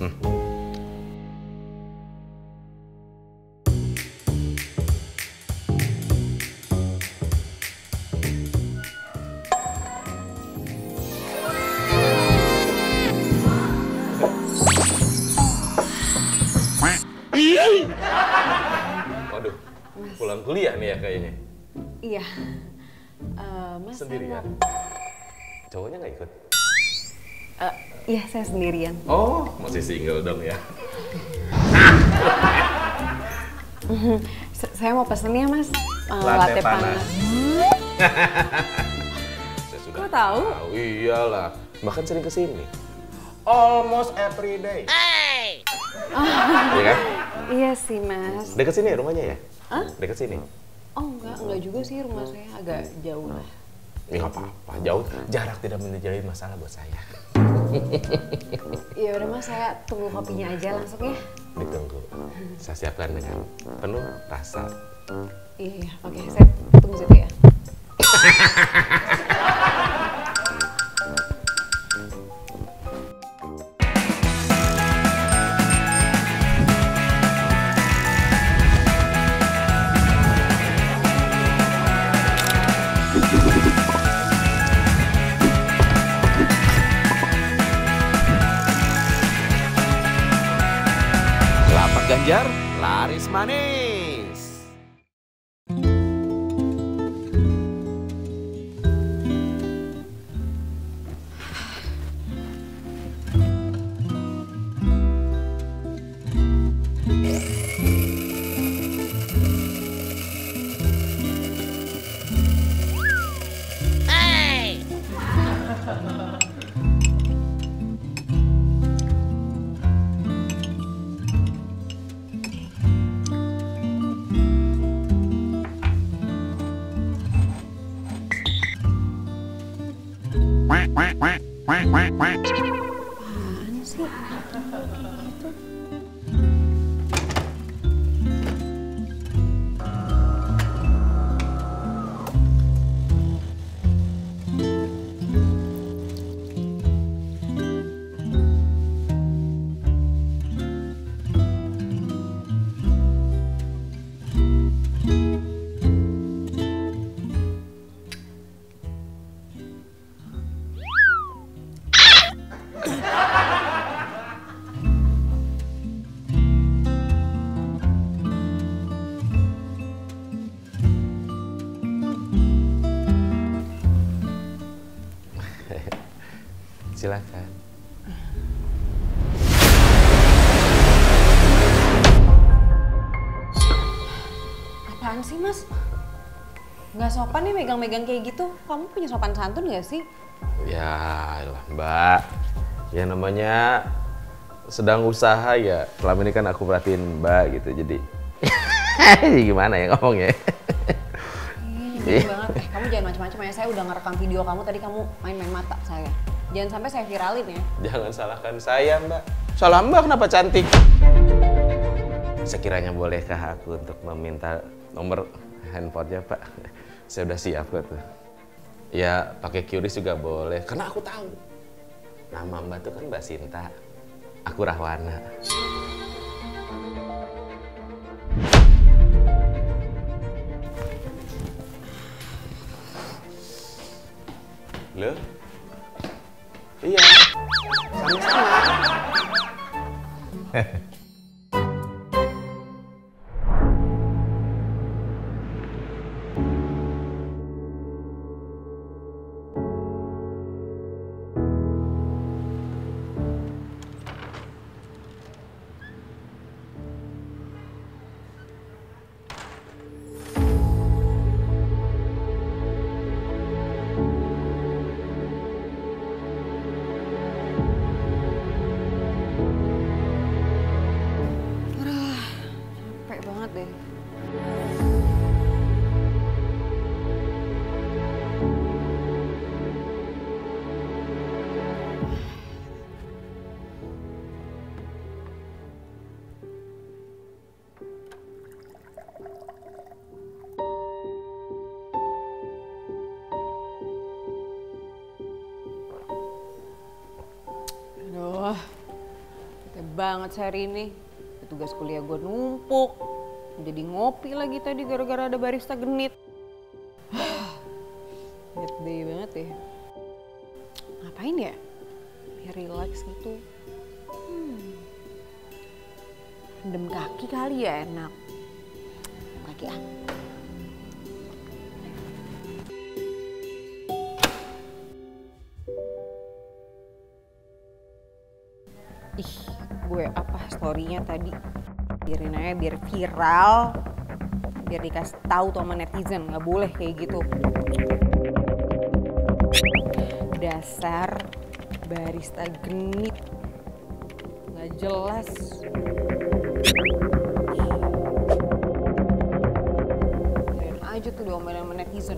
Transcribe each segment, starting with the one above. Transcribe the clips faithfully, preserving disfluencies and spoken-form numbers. Hmm. Waduh, pulang kuliah nih ya kayaknya. Iya. Uh, mas sendirian. Mau... Cowoknya nggak ikut? Uh, iya, saya sendirian. Oh, masih single dong ya? Saya mau pesennya mas, uh, latte, latte panas. panas. Saya sudah. Kau tahu? tahu? Iyalah, makan sering kesini. Almost every day. Hey. Oh. Iya kan? Iya sih mas. Dekat sini ya rumahnya ya? Hah? Dekat sini? Oh enggak, enggak juga sih, rumah saya agak jauh lah. Ya apa-apa, jauh. Jarak tidak menjadi masalah buat saya. Ya udah mas, saya tunggu kopinya aja langsung ya. Ditunggu. Saya siapkan dengan penuh rasa. Iya, oke. Okay. Saya tunggu situ ya. Lapak Ganjar, laris manis. Apaan sih? Silakan. Apaan sih mas? Nggak sopan nih megang-megang kayak gitu. Kamu punya sopan santun nggak sih? Ya lah mbak. Ya namanya sedang usaha ya. Selama ini kan aku perhatiin mbak gitu. Jadi gimana ya ngomongnya? Iya banget. Eh, kamu jangan macam-macam ya. Saya udah ngerekam video kamu tadi, kamu main-main mata saya. Jangan sampai saya viralin ya. Jangan salahkan saya mbak. Salah mbak kenapa cantik? Sekiranya bolehkah aku untuk meminta nomor handphonenya pak? Saya udah siap kok tuh. Ya pakai QRIS juga boleh. Karena aku tahu nama mbak tuh kan Mbak Sinta. Aku Rahwana. Loh? Iya, sama-sama. banget sehari ini. Tugas kuliah gue numpuk. Jadi ngopi lagi tadi gara-gara ada barista genit. Bad day banget ya. Ngapain ya? Biar relax gitu. Hmm. Rendam kaki kali ya enak. Kaki ah. Ih, gue apa story-nya tadi? Biarin aja biar viral. Biar dikasih tahu sama netizen, nggak boleh kayak gitu. Dasar barista genit. Nggak jelas. Biarin aja tuh diomelin sama netizen.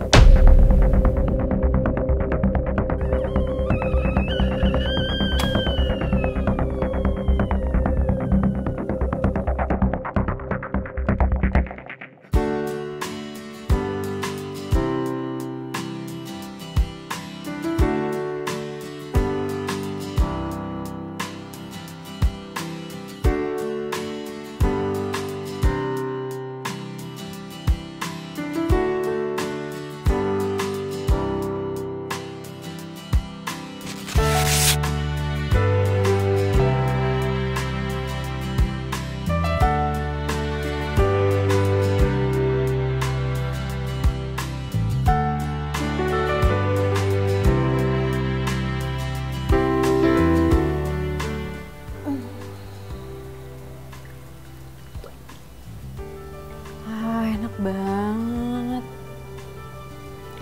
Banget.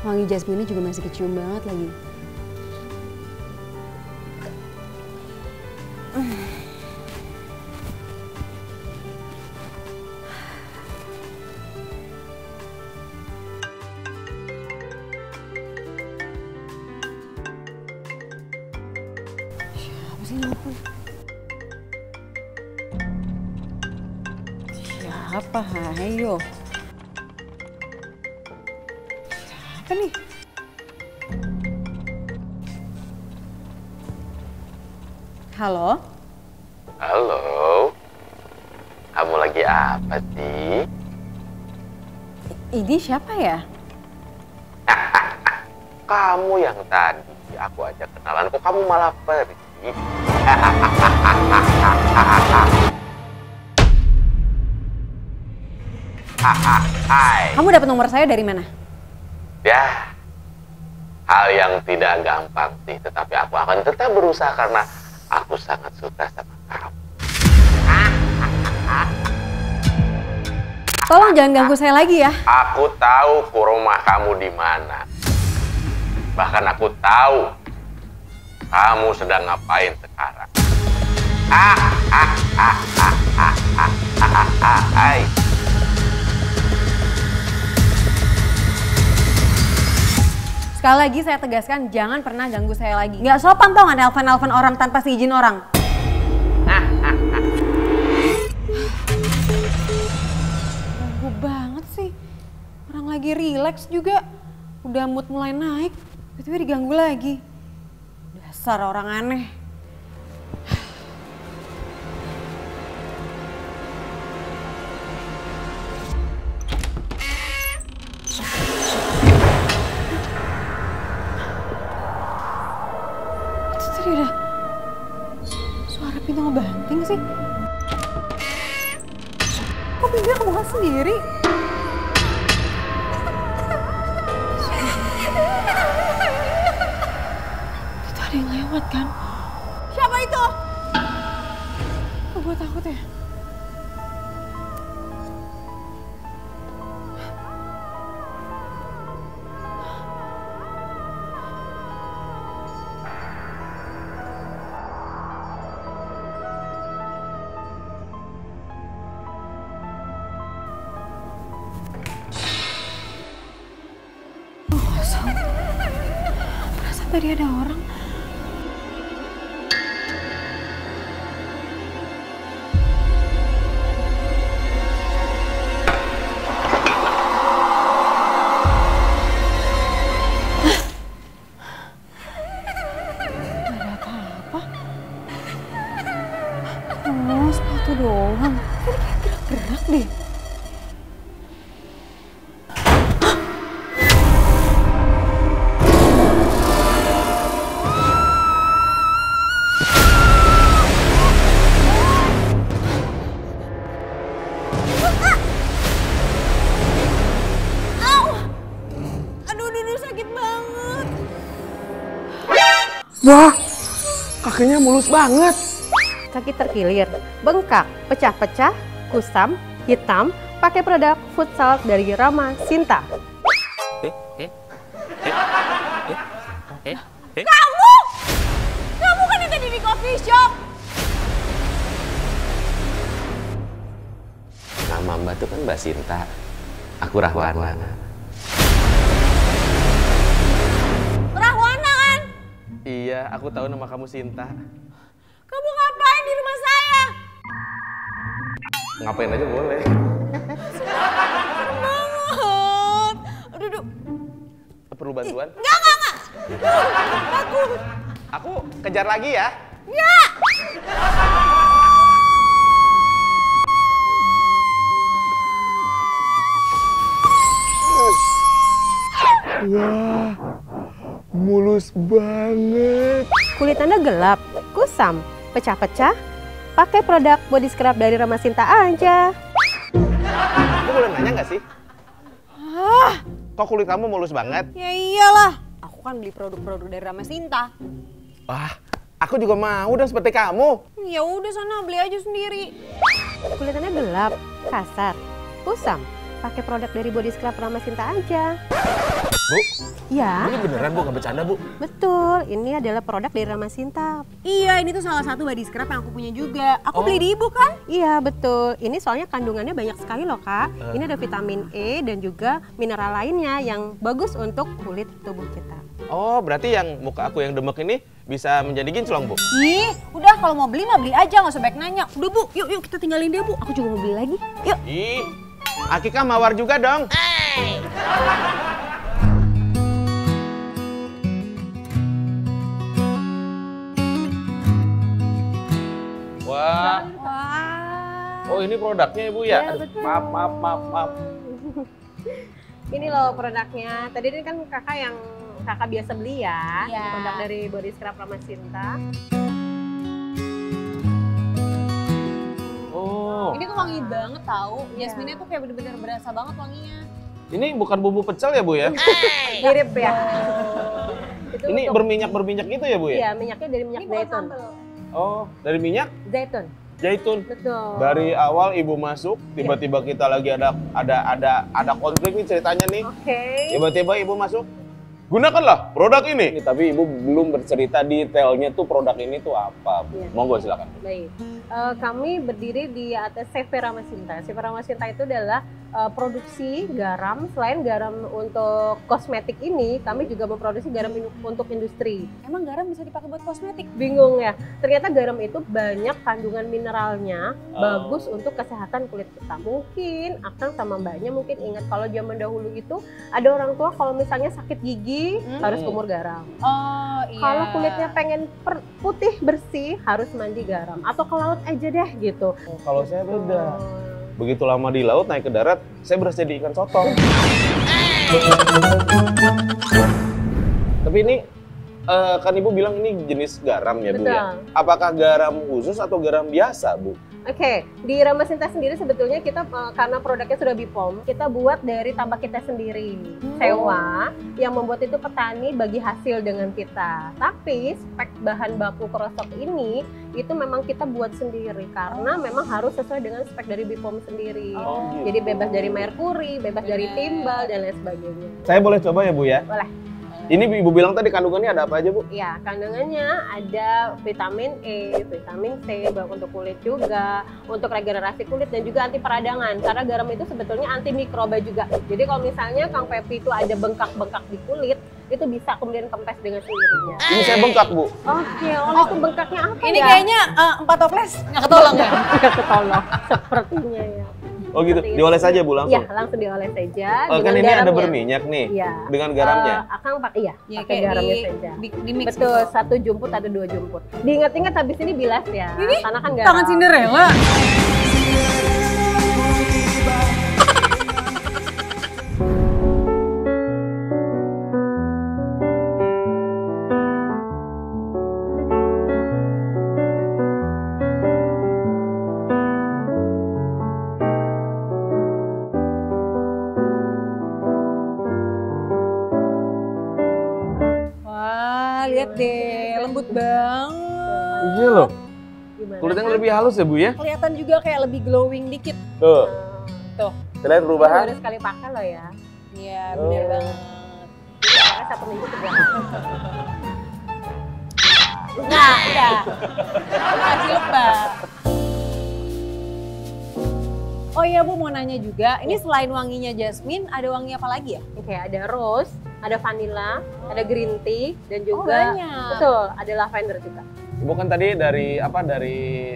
Wangi jasminnya juga masih kecium banget lagi. Siapa sih nelfon? Siapa? Ayo. Apa nih? Halo? Halo? Kamu lagi apa sih? Ini siapa ya? Kamu yang tadi aku ajak kenalan, kok kamu malah pergi? Kamu dapat nomor saya dari mana? Ya, hal yang tidak gampang sih, tetapi aku akan tetap berusaha karena aku sangat suka sama kamu. Tolong jangan ganggu saya lagi ya. Aku tahu rumah kamu di mana. Bahkan aku tahu kamu sedang ngapain sekarang. Hai. Sekali lagi saya tegaskan, jangan pernah ganggu saya lagi. Nggak sopan tau nggak nelfon-nelfon orang tanpa seizin orang. Ganggu banget sih. Orang lagi relax juga. Udah mood mulai naik, tiba-tiba diganggu lagi. Dasar orang aneh. Udah, suara pintu ngebanting sih. Kok pintunya kebuka sendiri? Itu ada yang lewat kan? Siapa itu? Kok gue takut ya? Tadi ada orang. Gak ada apa-apa. gitu doang. Ini kayak gerak-gerak deh. Wah, kakinya mulus banget. Kaki terkilir, bengkak, pecah-pecah, kusam, hitam, pakai produk food salt dari Rama Sinta. Eh, eh, eh, eh, eh, eh. Kamu! Kamu kan yang tadi di coffee shop! Nama Mbak tuh kan Mbak Sinta. Aku Rahwana. Iya, aku tahu nama kamu Sinta. Kamu ngapain di rumah saya? Ngapain aja boleh. Serem banget. Aduh, aduh. Perlu bantuan? Enggak, enggak, enggak. Aku. Aku kejar lagi ya? Enggak. Wah. Mulus banget. Kulit Anda gelap, kusam, pecah-pecah. Pakai produk body scrub dari Rama Sinta aja. Aku boleh nanya nggak sih? Ah. Kok kulit kamu mulus banget? Ya iyalah, aku kan beli produk-produk dari Rama Sinta. Wah, aku juga mau dong seperti kamu. Ya udah sana beli aja sendiri. Kulit Anda gelap, kasar, kusam. Pakai produk dari body scrub Rama Sinta aja. Bu? Ya. Ini beneran Bu, gak bercanda Bu? Betul, ini adalah produk dari Rama Sinta. Iya, ini tuh salah satu body scrub yang aku punya juga. Aku oh. beli di ibu kan? Iya, betul. Ini soalnya kandungannya banyak sekali loh Kak. Uh. Ini ada vitamin E dan juga mineral lainnya yang bagus untuk kulit tubuh kita. Oh, berarti yang muka aku yang demek ini bisa menjadi ginclong Bu? Ih, udah kalau mau beli mah beli aja, gak usah banyak nanya. Udah Bu, yuk yuk kita tinggalin dia Bu. Aku juga mau beli lagi, yuk. Ih, Akika mawar juga dong. Hey. Wah. Wow. Oh, ini produknya Ibu ya? ya Aduh, maaf, maaf, maaf, maaf. Ini loh produknya. Tadi ini kan kakak yang kakak biasa beli ya. ya. Produk dari body scrub Rama Sinta. Oh. Ini tuh wangi banget tahu. Ya. Jasminnya tuh kayak bener-bener berasa banget wanginya. Ini bukan bumbu pecel ya Bu ya? Mirip ya. Ini untuk... berminyak-berminyak gitu ya Bu ya? Iya, minyaknya dari minyak zaitun. Oh, dari minyak? Zaitun. Zaitun. Betul. Dari awal ibu masuk, tiba-tiba kita lagi ada ada ada ada konflik nih ceritanya nih. Oke. Okay. Tiba-tiba ibu masuk, gunakanlah produk ini. ini. Tapi ibu belum bercerita detailnya tuh produk ini tuh apa, Bu. Ya. Monggo silakan. Baik. Uh, kami berdiri di atas C V Rama Sinta. C V Rama Sinta itu adalah uh, produksi garam. Selain garam untuk kosmetik ini, kami juga memproduksi garam untuk industri. Emang garam bisa dipakai buat kosmetik? Bingung ya. Ternyata garam itu banyak kandungan mineralnya, oh. bagus untuk kesehatan kulit kita. Mungkin akan sama mbaknya mungkin ingat kalau zaman dahulu itu ada orang tua kalau misalnya sakit gigi hmm. harus kumur garam. Oh iya. Kalau kulitnya pengen putih bersih harus mandi garam atau ke laut aja deh gitu. Oh, kalau saya beda, begitu lama di laut naik ke darat, saya berasa jadi ikan sotong. Tapi ini uh, kan ibu bilang ini jenis garam ya Bu ya. Apakah garam khusus atau garam biasa Bu? Oke, okay. Di Rama Sinta sendiri sebetulnya kita uh, karena produknya sudah B P O M, kita buat dari tambak kita sendiri. Hmm. Sewa, yang membuat itu petani bagi hasil dengan kita. Tapi spek bahan baku krosok ini itu memang kita buat sendiri karena memang harus sesuai dengan spek dari B P O M sendiri. Oh, gitu. Jadi bebas dari merkuri, bebas yeah. dari timbal dan lain sebagainya. Saya boleh coba ya Bu ya? Boleh. Ini ibu bilang tadi kandungannya ada apa aja Bu? Ya, kandungannya ada vitamin E, vitamin C, baik untuk kulit juga, untuk regenerasi kulit dan juga anti peradangan. Karena garam itu sebetulnya anti mikroba juga. Jadi kalau misalnya Kang Pepi itu ada bengkak-bengkak di kulit, itu bisa kemudian kempes dengan sendirinya. Ini saya bengkak Bu. Oke, oh itu bengkaknya apa ini ya? Ini kayaknya uh, empat toples nggak ketolong ya? Nggak ketolong, sepertinya ya. Oh gitu, dioles aja Bu langsung? Iya, langsung dioles aja. Oh, kan ini garamnya. Ada berminyak nih, ya. Dengan garamnya? Uh, akang pakai, iya, ya, pakai garamnya di, saja. Di, di mix Betul, mix. Satu jumput atau dua jumput. Diingat-ingat habis ini bilas ya, ini karena kan garam. Tangan Cinderella. lihat deh, lembut banget. Iya loh. Kulitnya kan lebih halus ya, Bu ya? Kelihatan juga kayak lebih glowing dikit. Tuh. Tuh. Lihat perubahan. Baru sekali pakai loh ya. Iya, benar banget. Pakai satu minggu ke belakang. Nah, iya. Masih lupa. Oh iya Bu, mau nanya juga, ini selain wanginya jasmine, ada wangi apa lagi ya? Oke, ada rose, ada vanilla, oh. ada green tea, dan juga oh, banyak. Betul, ada lavender juga. Ibu kan tadi dari apa dari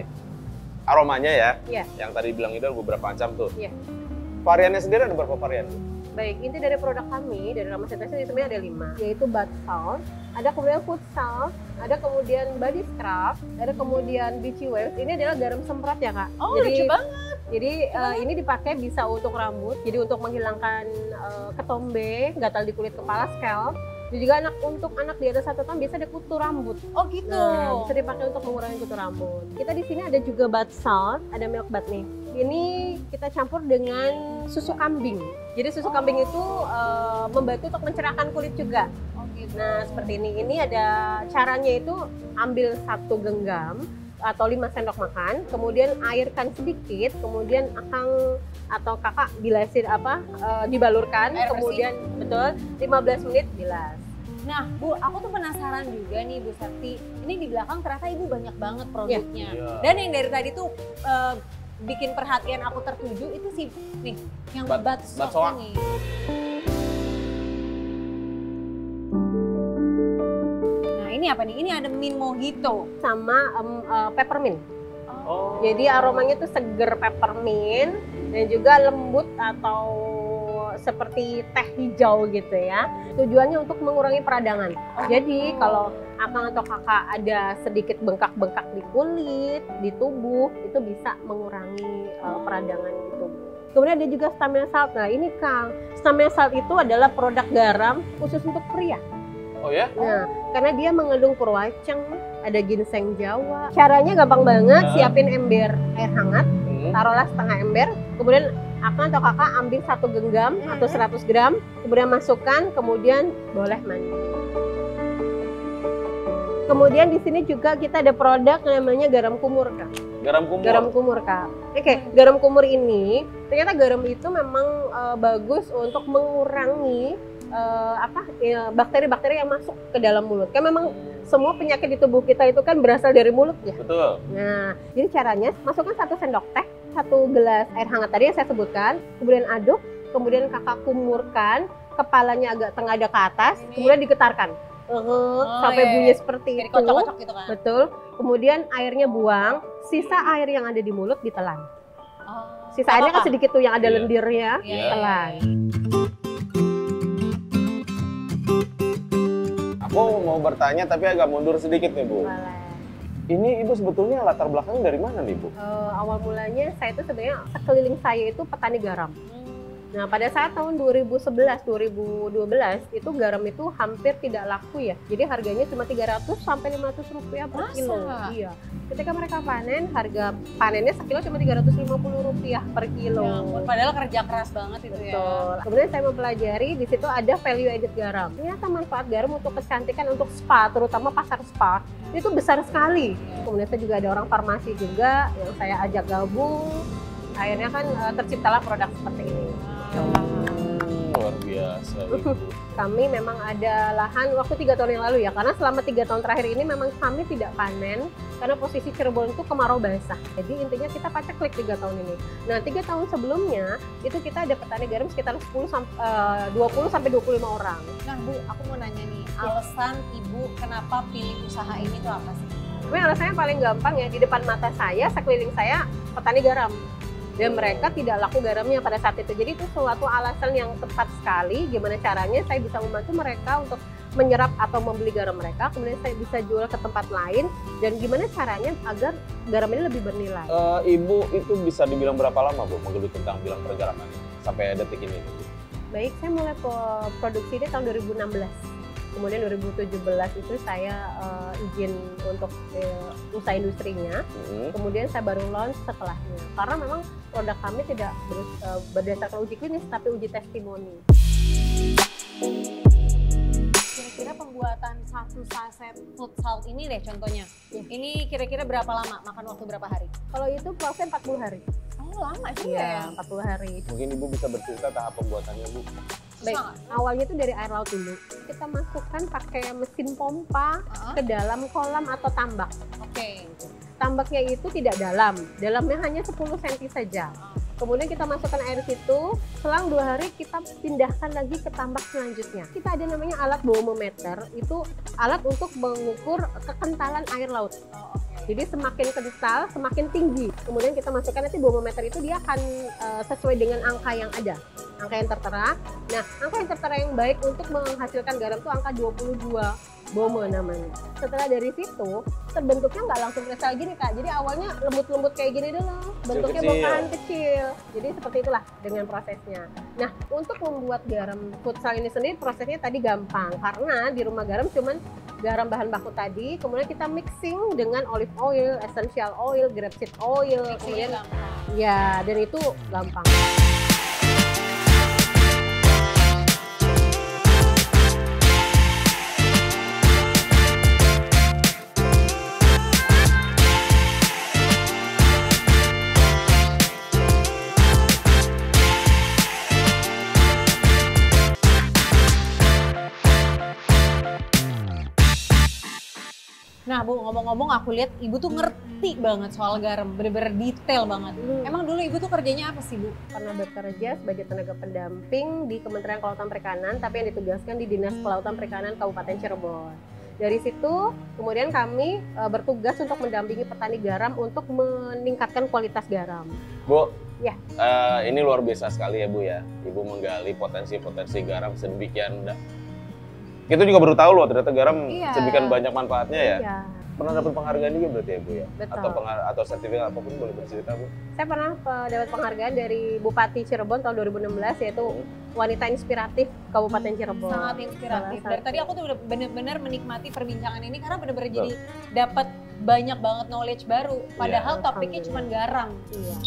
aromanya ya, yeah. yang tadi bilang itu beberapa macam tuh. Yeah. Variannya sendiri ada berapa varian? Baik, inti dari produk kami, dari Rama Sinta sebenarnya ada lima, yaitu bath salt, ada kemudian food salt, ada kemudian body scrub, ada kemudian beachy waves. Ini adalah garam semprot ya Kak. Oh, jadi, lucu banget. Jadi uh, ini dipakai bisa untuk rambut, jadi untuk menghilangkan uh, ketombe, gatal di kulit kepala, scalp. Dan juga anak untuk anak di atas satu tahun bisa ada kutu rambut. Oh gitu. Nah, bisa dipakai untuk mengurangi kutu rambut. Kita di sini ada juga bath salt, ada milk bath nih. Ini kita campur dengan susu kambing. Jadi susu oh. kambing itu uh, membantu untuk mencerahkan kulit juga. Oh, gitu. Nah seperti ini. Ini ada caranya itu ambil satu genggam atau lima sendok makan, kemudian airkan sedikit, kemudian akang atau kakak bilasin apa e, dibalurkan, air kemudian bersih. Betul lima belas menit bilas. Nah Bu, aku tuh penasaran juga nih Bu Sakti, ini di belakang ternyata Ibu banyak banget produknya. Ya. Dan yang dari tadi tuh e, bikin perhatian aku tertuju itu sih nih yang bat soak ini. Ini apa nih? Ini ada mint mojito sama um, uh, peppermint. Oh. Jadi aromanya tuh seger peppermint dan juga lembut atau seperti teh hijau gitu ya. Tujuannya untuk mengurangi peradangan. Oh. Jadi kalau akang atau kakak ada sedikit bengkak-bengkak di kulit, di tubuh, itu bisa mengurangi uh, peradangan di tubuh. Kemudian ada juga stamina salt. Nah ini Kang, stamina salt itu adalah produk garam khusus untuk pria. Oh ya? Nah, karena dia mengandung purwaceng, ada ginseng Jawa. Caranya gampang banget, siapin ember air hangat, taruhlah setengah ember, kemudian akang atau kakak ambil satu genggam atau seratus gram, kemudian masukkan, kemudian boleh mandi. Kemudian di sini juga kita ada produk namanya garam kumur, Kak. Garam kumur. Garam kumur, Kak. Oke, okay, garam kumur ini ternyata garam itu memang e, bagus untuk mengurangi Uh, apa bakteri-bakteri yang masuk ke dalam mulut. Kan memang semua penyakit di tubuh kita itu kan berasal dari mulut ya. Betul. Nah, jadi caranya masukkan satu sendok teh, satu gelas air hangat tadi yang saya sebutkan, kemudian aduk, kemudian kakak kumurkan, kepalanya agak tengadah ke atas, ini. Kemudian diketarkan. Uh, oh, sampai iya. bunyi seperti jadi itu. Kocok-kocok gitu kan. Betul. Kemudian airnya buang, sisa air yang ada di mulut ditelan. Oh, sisa airnya kan sedikit tuh yang ada yeah. lendirnya, yeah. telan. Aku mau bertanya tapi agak mundur sedikit nih Bu. Boleh. Ini Ibu sebetulnya latar belakangnya dari mana nih Bu? Uh, awal mulanya saya itu sebenarnya sekeliling saya itu petani garam. Hmm. Nah pada saat tahun dua ribu sebelas dua ribu dua belas itu garam itu hampir tidak laku ya. Jadi harganya cuma tiga ratus sampai lima ratus rupiah per Masa? kilo. Iya. Ketika mereka panen, harga panennya sekilo cuma tiga ratus lima puluh rupiah per kilo. Ya, padahal kerja keras banget itu. Betul. Ya. Kemudian saya mempelajari di situ ada value added garam. Ternyata manfaat garam untuk kecantikan, untuk spa, terutama pasar spa itu besar sekali. Kemudian saya juga ada orang farmasi juga yang saya ajak gabung. Akhirnya kan terciptalah produk seperti ini. Luar biasa Ibu. Kami memang ada lahan waktu tiga tahun yang lalu ya, karena selama tiga tahun terakhir ini memang kami tidak panen karena posisi Cirebon itu kemarau basah. Jadi intinya kita paceklik tiga tahun ini. Nah tiga tahun sebelumnya itu kita ada petani garam sekitar sepuluh sampai dua puluh sampai dua puluh lima orang. Nah Bu, aku mau nanya nih, alasan Ibu kenapa pilih usaha ini tuh apa sih? Sebenarnya alasannya paling gampang ya, di depan mata saya, sekeliling saya petani garam. Dan mereka tidak laku garamnya pada saat itu. Jadi itu suatu alasan yang tepat sekali. Gimana caranya saya bisa membantu mereka untuk menyerap atau membeli garam mereka. Kemudian saya bisa jual ke tempat lain. Dan gimana caranya agar garam ini lebih bernilai. Uh, Ibu itu bisa dibilang berapa lama Bu menggeluti tentang bilang pergaraman ini sampai detik ini? Baik, saya mulai produksi ini tahun dua ribu enam belas. Kemudian dua ribu tujuh belas itu saya uh, izin untuk uh, usaha industrinya, hmm. kemudian saya baru launch setelahnya. Karena memang produk kami tidak ber, uh, berdasarkan uji klinis, tapi uji testimoni. Kira-kira pembuatan satu saset food salt ini deh contohnya. Ya. Ini kira-kira berapa lama? Makan waktu berapa hari? Kalau itu prosesnya empat puluh hari. Oh, lama sih ya? empat puluh hari. Mungkin Ibu bisa bercerita tahap pembuatannya, Bu. Baik, awalnya itu dari air laut dulu. Kita masukkan pakai mesin pompa uh-huh. ke dalam kolam atau tambak. Oke. Okay. Tambaknya itu tidak dalam, dalamnya hanya sepuluh sentimeter saja. Uh. Kemudian kita masukkan air situ, selang dua hari kita pindahkan lagi ke tambak selanjutnya. Kita ada namanya alat baumometer, itu alat untuk mengukur kekentalan air laut. Oh, okay. Jadi semakin kental, semakin tinggi. Kemudian kita masukkan nanti baumometer itu, dia akan uh, sesuai dengan angka yang ada, angka yang tertera. Nah, angka yang tertera yang baik untuk menghasilkan garam itu angka dua puluh dua. Bomo namanya. Setelah dari situ, terbentuknya nggak langsung kristal gini, Kak. Jadi awalnya lembut-lembut kayak gini dulu, bentuknya bokahan kecil. Jadi seperti itulah dengan prosesnya. Nah, untuk membuat garam futsal ini sendiri prosesnya tadi gampang, karena di rumah garam cuman garam bahan baku tadi, kemudian kita mixing dengan olive oil, essential oil, grapeseed oil, kemudian ya, dan itu gampang. Nah, Bu, ngomong-ngomong aku lihat Ibu tuh ngerti banget soal garam, bener-bener detail banget. Hmm. Emang dulu Ibu tuh kerjanya apa sih, Bu? Pernah bekerja sebagai tenaga pendamping di Kementerian Kelautan Perikanan, tapi yang ditugaskan di Dinas Kelautan Perikanan Kabupaten Cirebon. Dari situ, kemudian kami e, bertugas untuk mendampingi petani garam untuk meningkatkan kualitas garam. Bu, ya. Uh, ini luar biasa sekali ya, Bu ya. Ibu menggali potensi-potensi garam sedemikian. Kita juga baru tahu loh ternyata garam iya. sedemikian banyak manfaatnya ya. Iya. Pernah dapat penghargaan juga berarti ya, Bu ya? Betul. Atau atau sertifikat apapun, boleh bercerita, Bu? Saya pernah dapat penghargaan dari Bupati Cirebon tahun dua ribu enam belas, yaitu hmm. wanita inspiratif Kabupaten Cirebon. Sangat inspiratif. Dari tadi aku tuh benar-benar menikmati perbincangan ini karena benar-benar jadi dapat banyak banget knowledge baru. Padahal yeah. topiknya cuma garam. Iya.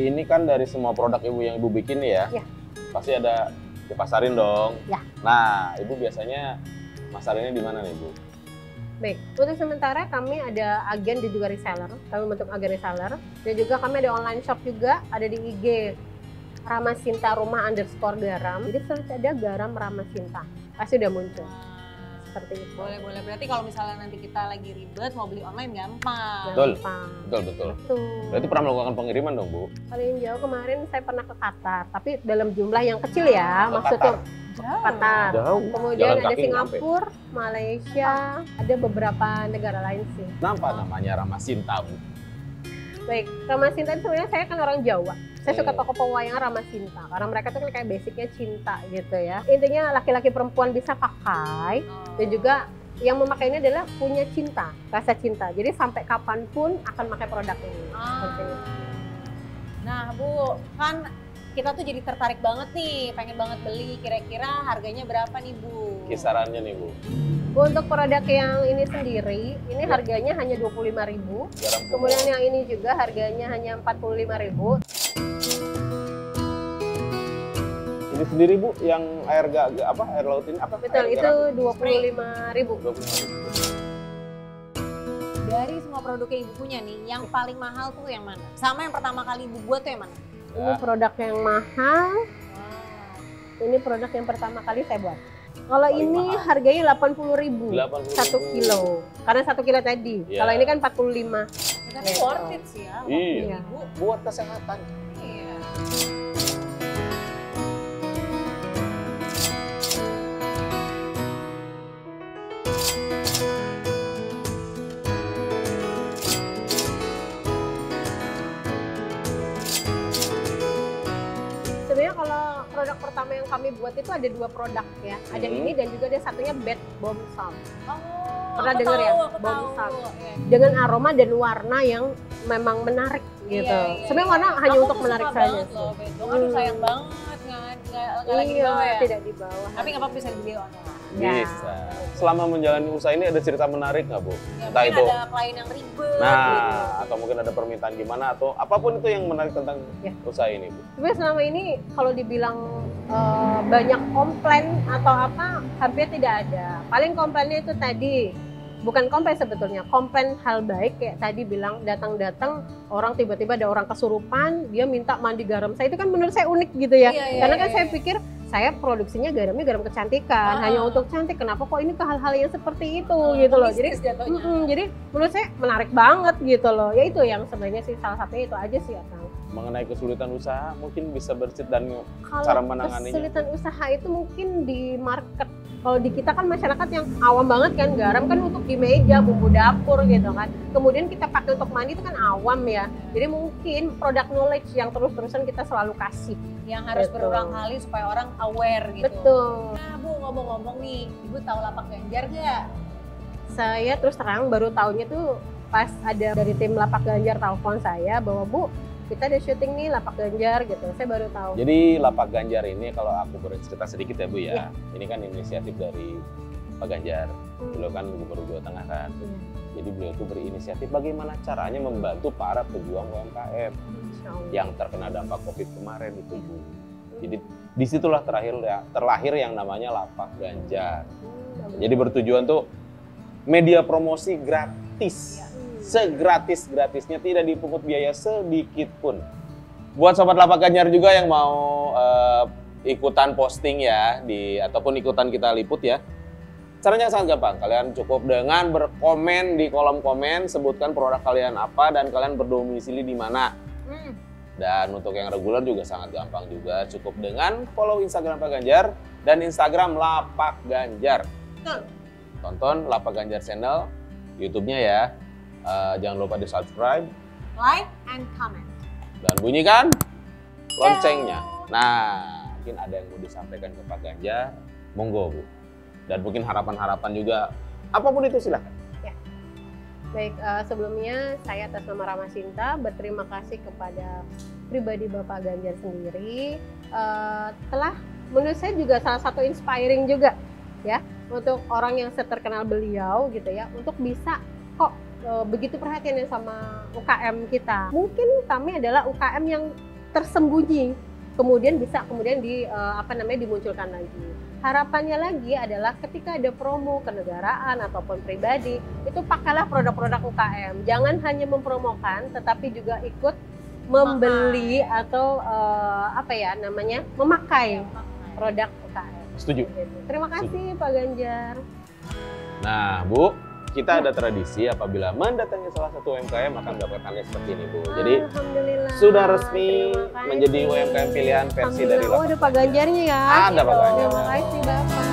Ini kan dari semua produk Ibu yang Ibu bikin ya, ya. pasti ada dipasarin dong. Ya. Nah, Ibu biasanya masarinnya di mana nih, Bu? Baik, untuk sementara kami ada agen dan juga reseller. Kami bentuk agen reseller. Dan juga kami ada online shop juga, ada di I G Rama Sinta Rumah underscore Garam. Jadi search ada Garam Rama Sinta, pasti udah muncul. Seperti itu. Boleh, boleh. Berarti kalau misalnya nanti kita lagi ribet mau beli online gampang. Betul. Gampang. Betul, betul, betul. Berarti pernah melakukan pengiriman dong, Bu? Paling jauh kemarin saya pernah ke Qatar, tapi dalam jumlah yang kecil ya. Ke maksudnya Qatar. Qatar. Jauh. Kemudian Jalan ada Singapura, sampai. Malaysia, ada beberapa negara lain sih. Kenapa oh. namanya Rama Sinta, Bu? Baik, Rama Sinta sebenarnya saya kan orang Jawa. Saya suka tokoh pewayangan Rama Sinta, karena mereka tuh kayak basicnya cinta gitu ya. Intinya laki-laki perempuan bisa pakai, dan juga yang memakainya adalah punya cinta, rasa cinta. Jadi sampai kapanpun akan pakai produk ini. Ah. Nah, Bu, kan kita tuh jadi tertarik banget nih, pengen banget beli. Kira-kira harganya berapa nih, Bu? Kisarannya nih, Bu. Untuk produk yang ini sendiri, ini harganya hanya dua puluh lima ribu rupiah. Kemudian yang ini juga harganya hanya empat puluh lima ribu rupiah. Ini sendiri, Bu, yang air gak, apa air laut ini apa? Betul, air itu dua puluh lima ribu rupiah. Dari semua produknya Ibu punya nih, yang paling mahal tuh yang mana? Sama yang pertama kali Ibu buat tuh yang mana? Ini produk yang mahal. Wow. Ini produk yang pertama kali saya buat. Kalau ini mahal. Harganya delapan puluh ribu rupiah, satu kilo. Karena satu kilo tadi. Yeah. Kalau ini kan empat puluh lima ribu rupiah. Tapi worth it sih ya. Iya. Buat kesehatan. Iya. Sebenarnya kalau produk pertama yang kami buat itu ada dua produk ya. Hmm. Ada ini dan juga ada satunya bed bomb salt. Oh. Pernah dengar ya, bom salt iya. dengan aroma dan warna yang memang menarik gitu. Iya, iya, sebenarnya warna iya. hanya aku untuk menarik saja. Aduh sayang banget nggak nggak iya, lagi di bawah ya. Tidak di bawah. Tapi nggak apa-apa bisa dibeli online. Ya. Bisa. Selama menjalani usaha ini ada cerita menarik nggak, Bu? Ya, entah itu ada klien yang ribet. Nah, atau mungkin ada permintaan gimana atau apapun itu yang menarik tentang ya. usaha ini, Bu. Sebenarnya selama ini kalau dibilang uh, banyak komplain atau apa, hampir tidak ada. Paling komplainnya itu tadi. Bukan komplain sebetulnya, komplain hal baik kayak tadi bilang datang-datang orang tiba-tiba ada orang kesurupan, dia minta mandi garam. Saya itu kan menurut saya unik gitu ya, iya, karena iya, kan iya. saya pikir saya produksinya garamnya garam kecantikan, ah. hanya untuk cantik. Kenapa kok ini ke hal-hal yang seperti itu ah, gitu loh. Jadi, mm, jadi menurut saya menarik banget gitu loh. Ya itu yang sebenarnya sih salah satunya itu aja sih ya Kang. Mengenai kesulitan usaha mungkin bisa bercerita dan kalau cara menanganinya. Kesulitan usaha itu mungkin di market. Kalau di kita kan masyarakat yang awam banget kan, garam kan untuk di meja, bumbu dapur gitu kan. Kemudian kita pakai untuk mandi itu kan awam ya. Jadi mungkin product knowledge yang terus-terusan kita selalu kasih. Yang harus Betul. berulang kali supaya orang aware gitu. Betul. Nah Bu, ngomong-ngomong nih, Ibu tahu Lapak Ganjar nggak? Saya terus terang baru tahunya tuh pas ada dari tim Lapak Ganjar telepon saya bahwa Bu, kita ada syuting nih Lapak Ganjar gitu, saya baru tahu. Jadi Lapak Ganjar ini kalau aku bercerita sedikit ya Bu ya, ya. ini kan inisiatif dari Pak Ganjar, hmm. beliau kan Gubernur Jawa Tengah kan. Hmm. Jadi beliau tuh berinisiatif bagaimana caranya membantu para pejuang U M K M yang terkena dampak COVID kemarin itu Bu. Hmm. Jadi disitulah terakhir ya, terlahir yang namanya Lapak Ganjar. Hmm. Jadi bertujuan tuh media promosi gratis. Ya. Segratis-gratisnya, tidak dipungut biaya sedikit pun. Buat sobat Lapak Ganjar juga yang mau uh, ikutan posting ya di ataupun ikutan kita liput ya. Caranya sangat gampang. Kalian cukup dengan berkomen di kolom komen, sebutkan produk kalian apa dan kalian berdomisili di mana. Hmm. Dan untuk yang reguler juga sangat gampang juga, cukup dengan follow Instagram Pak Ganjar dan Instagram Lapak Ganjar. Hmm. Tonton Lapak Ganjar channel YouTube-nya ya. Uh, jangan lupa di subscribe, like, and comment. Dan bunyikan loncengnya. Nah, mungkin ada yang mau disampaikan ke Pak Ganjar, monggo Bu. Dan mungkin harapan-harapan juga, apapun itu silahkan. Ya. Baik, uh, sebelumnya saya atas nama Rama Sinta berterima kasih kepada pribadi Bapak Ganjar sendiri. Uh, telah menurut saya juga salah satu inspiring juga, ya, untuk orang yang seterkenal beliau gitu ya, untuk bisa kok begitu perhatiannya sama U K M kita. Mungkin kami adalah U K M yang tersembunyi, kemudian bisa kemudian di apa namanya dimunculkan lagi. Harapannya lagi adalah ketika ada promo kenegaraan ataupun pribadi, itu pakailah produk-produk U K M. Jangan hanya mempromokan, tetapi juga ikut membeli memakai. atau uh, apa ya namanya memakai produk U K M. Setuju. Terima kasih Setuju. Pak Ganjar. Nah Bu, kita ada tradisi apabila mendatangi salah satu U M K M akan mendapatkannya seperti ini Bu. Jadi sudah resmi menjadi U M K M pilihan versi dari Lapak. Oh ada Pak Ganjarnya ya. Ada Pak Ganjar. Terima kasih Bapak.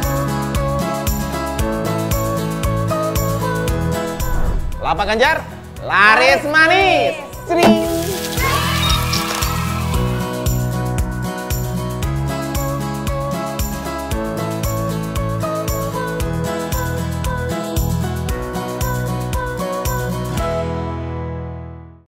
Lapak Ganjar laris manis. Sering.